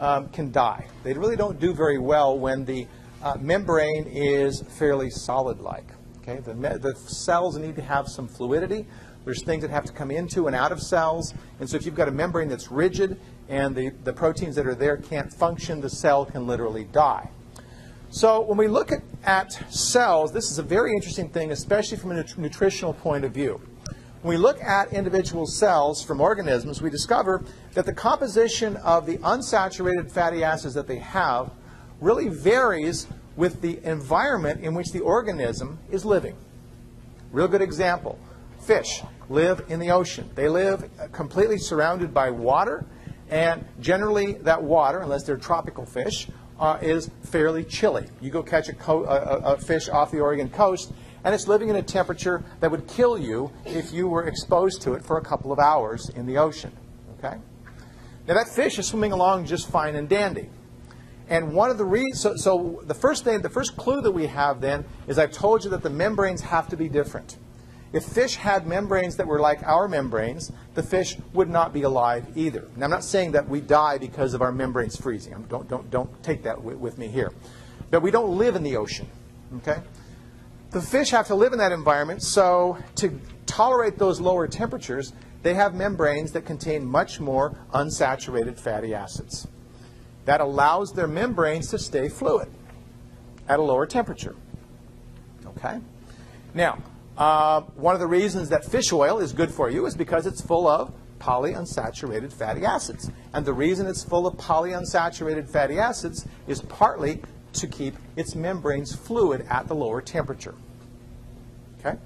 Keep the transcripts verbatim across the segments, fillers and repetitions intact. um, can die. They really don't do very well when the uh, membrane is fairly solid-like. Okay? The, the cells need to have some fluidity. There's things that have to come into and out of cells. And so if you've got a membrane that's rigid and the, the proteins that are there can't function, the cell can literally die. So when we look at, at cells, this is a very interesting thing, especially from a nut- nutritional point of view. When we look at individual cells from organisms, we discover that the composition of the unsaturated fatty acids that they have really varies with the environment in which the organism is living. Real good example, fish live in the ocean. They live completely surrounded by water, and generally that water, unless they're tropical fish, Uh, is fairly chilly. You go catch a, co a, a fish off the Oregon coast, and it's living in a temperature that would kill you if you were exposed to it for a couple of hours in the ocean. Okay? Now that fish is swimming along just fine and dandy. And one of the reasons, so, so the first thing, the first clue that we have then is I've told you that the membranes have to be different. If fish had membranes that were like our membranes, the fish would not be alive either. Now, I'm not saying that we die because of our membranes freezing. Don't, don't, don't take that with me here. But we don't live in the ocean, okay? The fish have to live in that environment, so to tolerate those lower temperatures, they have membranes that contain much more unsaturated fatty acids. That allows their membranes to stay fluid at a lower temperature, okay? Now, Uh, one of the reasons that fish oil is good for you is because it's full of polyunsaturated fatty acids. And the reason it's full of polyunsaturated fatty acids is partly to keep its membranes fluid at the lower temperature. Okay?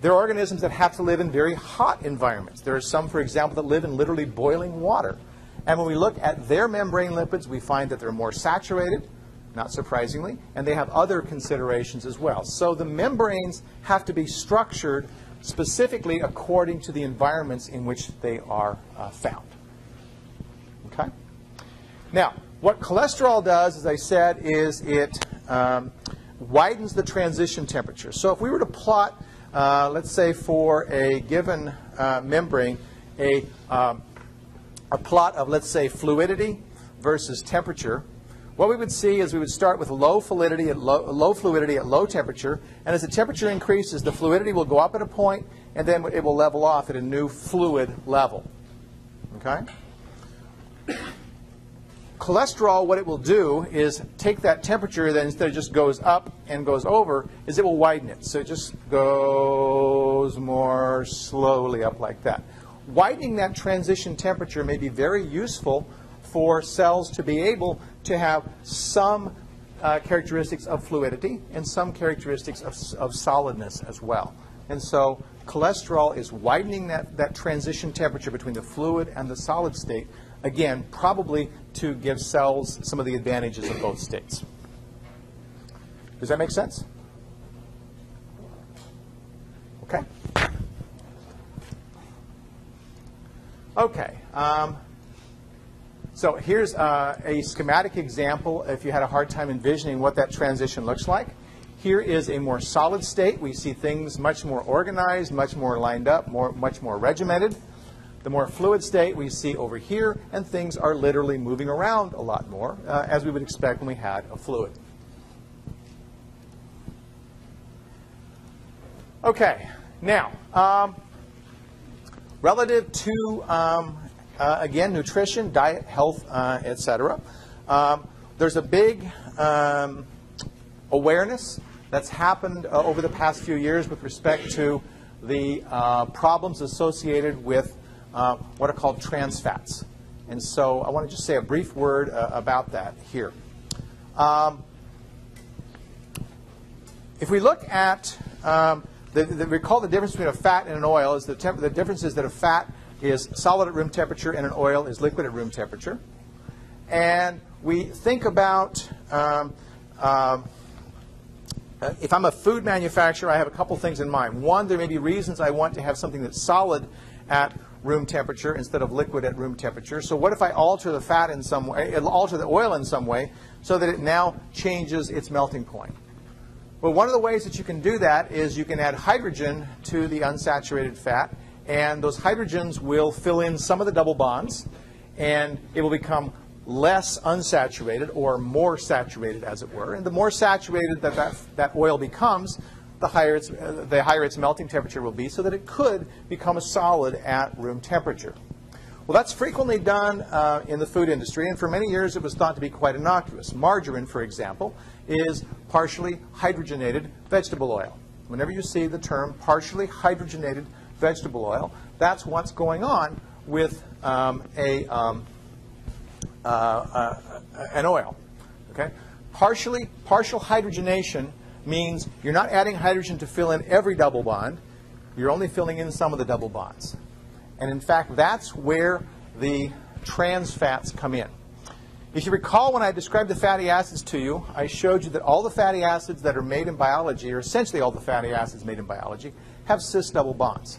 There are organisms that have to live in very hot environments. There are some, for example, that live in literally boiling water. And when we look at their membrane lipids, we find that they're more saturated, not surprisingly, and they have other considerations as well. So the membranes have to be structured specifically according to the environments in which they are uh, found. Okay? Now, what cholesterol does, as I said, is it um, widens the transition temperature. So if we were to plot, uh, let's say for a given uh, membrane, a, um, a plot of, let's say, fluidity versus temperature, what we would see is we would start with low fluidity at low, low fluidity at low temperature, and as the temperature increases, the fluidity will go up at a point, and then it will level off at a new fluid level. Okay? Cholesterol, what it will do is take that temperature that instead of just goes up and goes over, is it will widen it. So it just goes more slowly up like that. Widening that transition temperature may be very useful for cells to be able to have some uh, characteristics of fluidity and some characteristics of, of solidness as well. And so cholesterol is widening that, that transition temperature between the fluid and the solid state, again, probably to give cells some of the advantages of both states. Does that make sense? Okay. Okay. Um, So here's uh, a schematic example if you had a hard time envisioning what that transition looks like. Here is a more solid state. We see things much more organized, much more lined up, more, much more regimented. The more fluid state we see over here, and things are literally moving around a lot more, uh, as we would expect when we had a fluid. Okay, now, um, relative to um, Uh, again, nutrition, diet, health, uh, et cetera. Um, there's a big um, awareness that's happened uh, over the past few years with respect to the uh, problems associated with uh, what are called trans fats. And so I want to just say a brief word uh, about that here. Um, if we look at, um, the, the, recall the difference between a fat and an oil is the, temp the difference is that a fat is solid at room temperature and an oil is liquid at room temperature. And we think about, um, um, if I'm a food manufacturer, I have a couple things in mind. One, there may be reasons I want to have something that's solid at room temperature instead of liquid at room temperature. So what if I alter the fat in some way, alter the oil in some way so that it now changes its melting point? Well, one of the ways that you can do that is you can add hydrogen to the unsaturated fat, and those hydrogens will fill in some of the double bonds, and it will become less unsaturated or more saturated, as it were. And the more saturated that that, that oil becomes, the higher, its, uh, the higher its melting temperature will be, so that it could become a solid at room temperature. Well, that's frequently done uh, in the food industry, and for many years it was thought to be quite innocuous. Margarine, for example, is partially hydrogenated vegetable oil. Whenever you see the term partially hydrogenated vegetable oil, that's what's going on with um, a, um, uh, uh, an oil. Okay? Partially, partial hydrogenation means you're not adding hydrogen to fill in every double bond. You're only filling in some of the double bonds. And in fact, that's where the trans fats come in. If you recall, when I described the fatty acids to you, I showed you that all the fatty acids that are made in biology, or essentially all the fatty acids made in biology, have cis double bonds.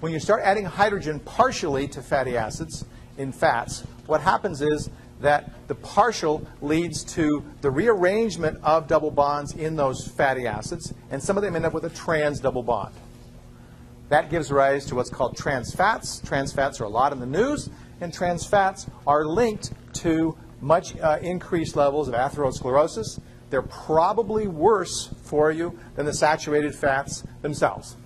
When you start adding hydrogen partially to fatty acids in fats, what happens is that the partial leads to the rearrangement of double bonds in those fatty acids, and some of them end up with a trans double bond. That gives rise to what's called trans fats. Trans fats are a lot in the news, and trans fats are linked to much uh, increased levels of atherosclerosis. They're probably worse for you than the saturated fats themselves.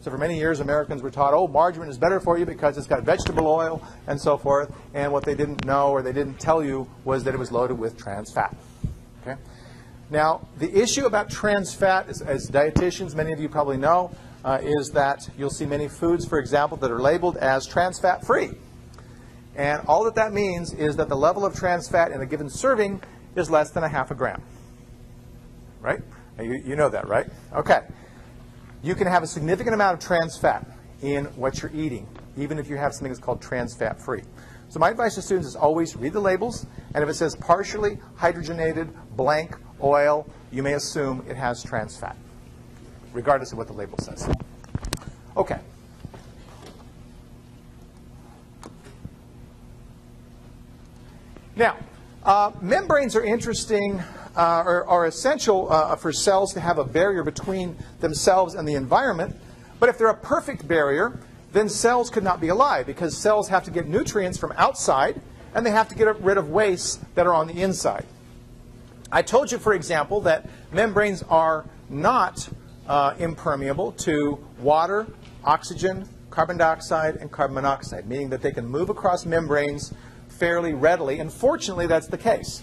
So for many years, Americans were taught, oh, margarine is better for you because it's got vegetable oil and so forth. And what they didn't know or they didn't tell you was that it was loaded with trans fat. Okay? Now, the issue about trans fat, is, as dietitians, many of you probably know, Uh, is that you'll see many foods, for example, that are labeled as trans fat free. And all that that means is that the level of trans fat in a given serving is less than a half a gram. Right? You, you know that, right? Okay. You can have a significant amount of trans fat in what you're eating, even if you have something that's called trans fat free. So my advice to students is always read the labels, and if it says partially hydrogenated blank oil, you may assume it has trans fat, regardless of what the label says. Okay. Now, uh, membranes are interesting, uh, or are essential uh, for cells to have a barrier between themselves and the environment. But if they're a perfect barrier, then cells could not be alive, because cells have to get nutrients from outside, and they have to get rid of wastes that are on the inside. I told you, for example, that membranes are not Uh, impermeable to water, oxygen, carbon dioxide, and carbon monoxide, meaning that they can move across membranes fairly readily. And fortunately, that's the case.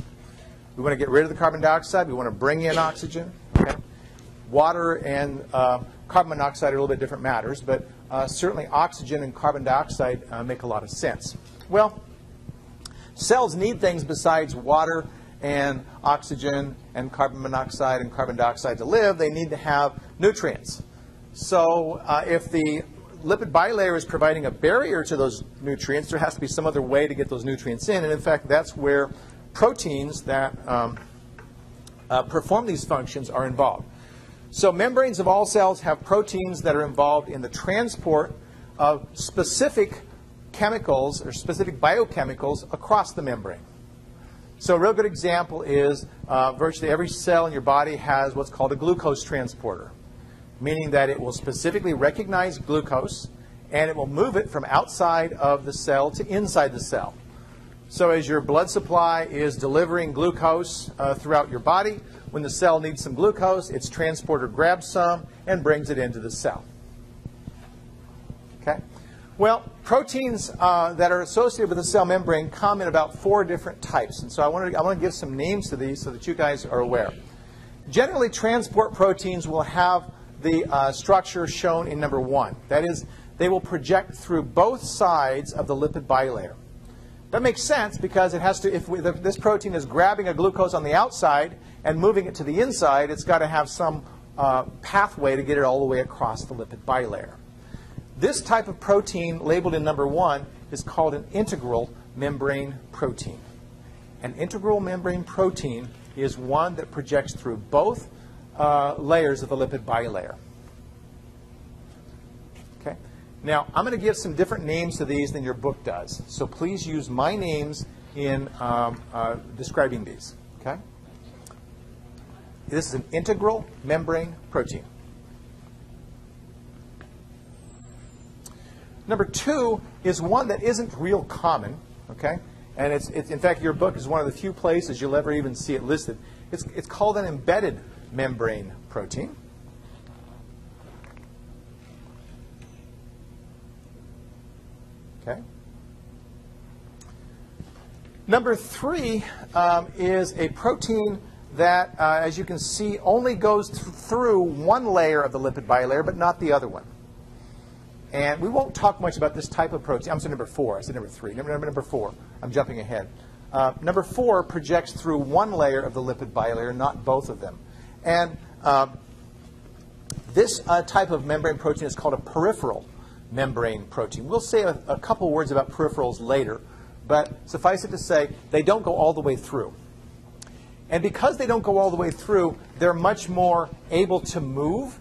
We want to get rid of the carbon dioxide. We want to bring in oxygen. Okay? Water and uh, carbon monoxide are a little bit different matters, but uh, certainly oxygen and carbon dioxide uh, make a lot of sense. Well, cells need things besides water and oxygen and carbon monoxide and carbon dioxide to live. They need to have nutrients. So uh, if the lipid bilayer is providing a barrier to those nutrients, there has to be some other way to get those nutrients in. And in fact, that's where proteins that um, uh, perform these functions are involved. So membranes of all cells have proteins that are involved in the transport of specific chemicals or specific biochemicals across the membrane. So a real good example is uh, virtually every cell in your body has what's called a glucose transporter, meaning that it will specifically recognize glucose, and it will move it from outside of the cell to inside the cell. So as your blood supply is delivering glucose uh, throughout your body, when the cell needs some glucose, its transporter grabs some and brings it into the cell. Okay? Well, proteins uh, that are associated with the cell membrane come in about four different types. And so I want to, I want to give some names to these so that you guys are aware. Generally, transport proteins will have the uh, structure shown in number one. That is, they will project through both sides of the lipid bilayer. That makes sense because it has to, if, we, if this protein is grabbing a glucose on the outside and moving it to the inside, it's got to have some uh, pathway to get it all the way across the lipid bilayer. This type of protein, labeled in number one, is called an integral membrane protein. An integral membrane protein is one that projects through both uh, layers of the lipid bilayer. Okay? Now, I'm going to give some different names to these than your book does. So please use my names in um, uh, describing these. Okay? This is an integral membrane protein. Number two is one that isn't real common, okay? And it's, it's, in fact, your book is one of the few places you'll ever even see it listed. It's, it's called an embedded membrane protein. Okay. Number three um, is a protein that, uh, as you can see, only goes th through one layer of the lipid bilayer, but not the other one. And we won't talk much about this type of protein. I'm sorry, number four. I said number three. Number, number, number four. I'm jumping ahead. Uh, number four projects through one layer of the lipid bilayer, not both of them. And uh, this uh, type of membrane protein is called a peripheral membrane protein. We'll say a, a couple words about peripherals later, but suffice it to say, they don't go all the way through. And because they don't go all the way through, they're much more able to move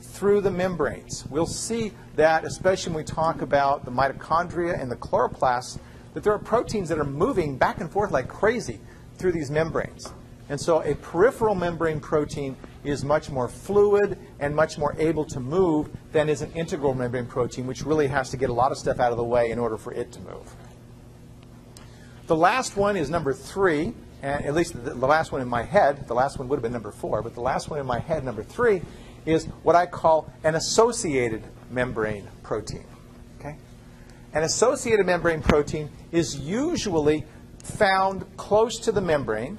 through the membranes. We'll see that, especially when we talk about the mitochondria and the chloroplasts, that there are proteins that are moving back and forth like crazy through these membranes. And so a peripheral membrane protein is much more fluid and much more able to move than is an integral membrane protein, which really has to get a lot of stuff out of the way in order for it to move. The last one is number three, and at least the last one in my head, the last one would have been number four, but the last one in my head, number three, is what I call an associated membrane protein. Okay? An associated membrane protein is usually found close to the membrane,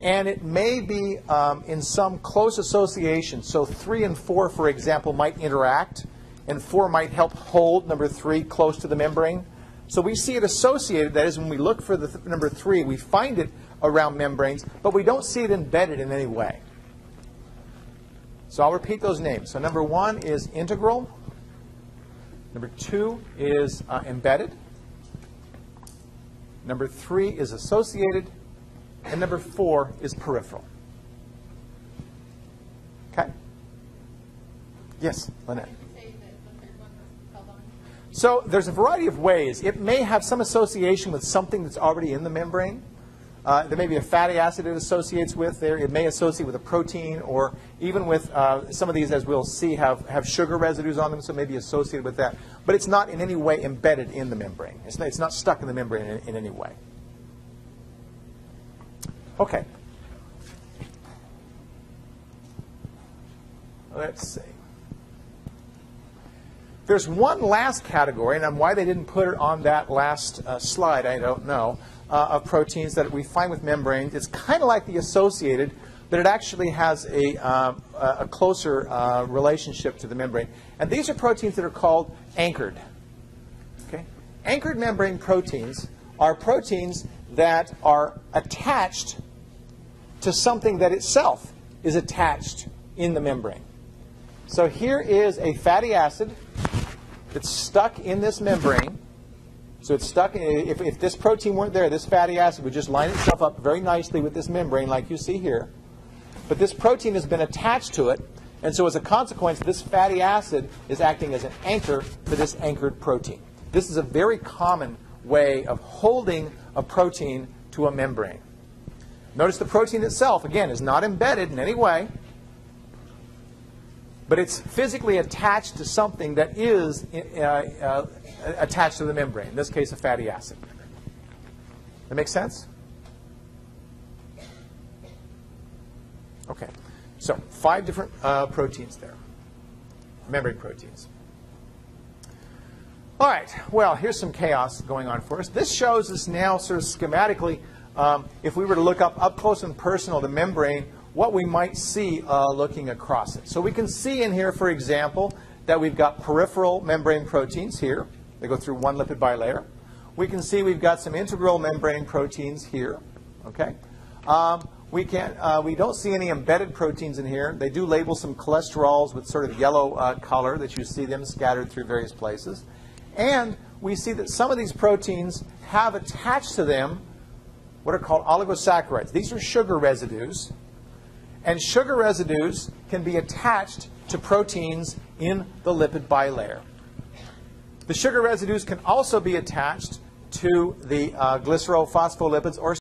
and it may be um, in some close association. So three and four, for example, might interact, and four might help hold number three close to the membrane. So we see it associated. That is, when we look for the th number three, we find it around membranes, but we don't see it embedded in any way. So I'll repeat those names. So number one is integral. Number two is uh, embedded. Number three is associated. And number four is peripheral. Okay? Yes, Lynette. So there's a variety of ways. It may have some association with something that's already in the membrane. Uh, there may be a fatty acid it associates with there. It may associate with a protein, or even with uh, some of these, as we'll see, have, have sugar residues on them, so it may be associated with that. But it's not in any way embedded in the membrane. It's not, it's not stuck in the membrane in, in any way. Okay. Let's see. There's one last category, and why they didn't put it on that last uh, slide, I don't know. Uh, of proteins that we find with membranes. It's kind of like the associated, but it actually has a, uh, a closer uh, relationship to the membrane. And these are proteins that are called anchored. Okay? Anchored membrane proteins are proteins that are attached to something that itself is attached in the membrane. So here is a fatty acid that's stuck in this membrane. So it's stuck, if, if this protein weren't there, this fatty acid would just line itself up very nicely with this membrane like you see here. But this protein has been attached to it, and so as a consequence, this fatty acid is acting as an anchor for this anchored protein. This is a very common way of holding a protein to a membrane. Notice the protein itself, again, is not embedded in any way, but it's physically attached to something that is uh, uh, attached to the membrane, in this case a fatty acid. That makes sense? Okay, so five different uh, proteins there, membrane proteins. All right, well, here's some chaos going on for us. This shows us now sort of schematically, um, if we were to look up, up close and personal, the membrane, what we might see uh, looking across it. So we can see in here, for example, that we've got peripheral membrane proteins here. They go through one lipid bilayer. We can see we've got some integral membrane proteins here. Okay, um, we can uh, we don't see any embedded proteins in here. They do label some cholesterols with sort of yellow uh, color that you see them scattered through various places, and we see that some of these proteins have attached to them what are called oligosaccharides. These are sugar residues, and sugar residues can be attached to proteins in the lipid bilayer. The sugar residues can also be attached to the uh, glycerophospholipids or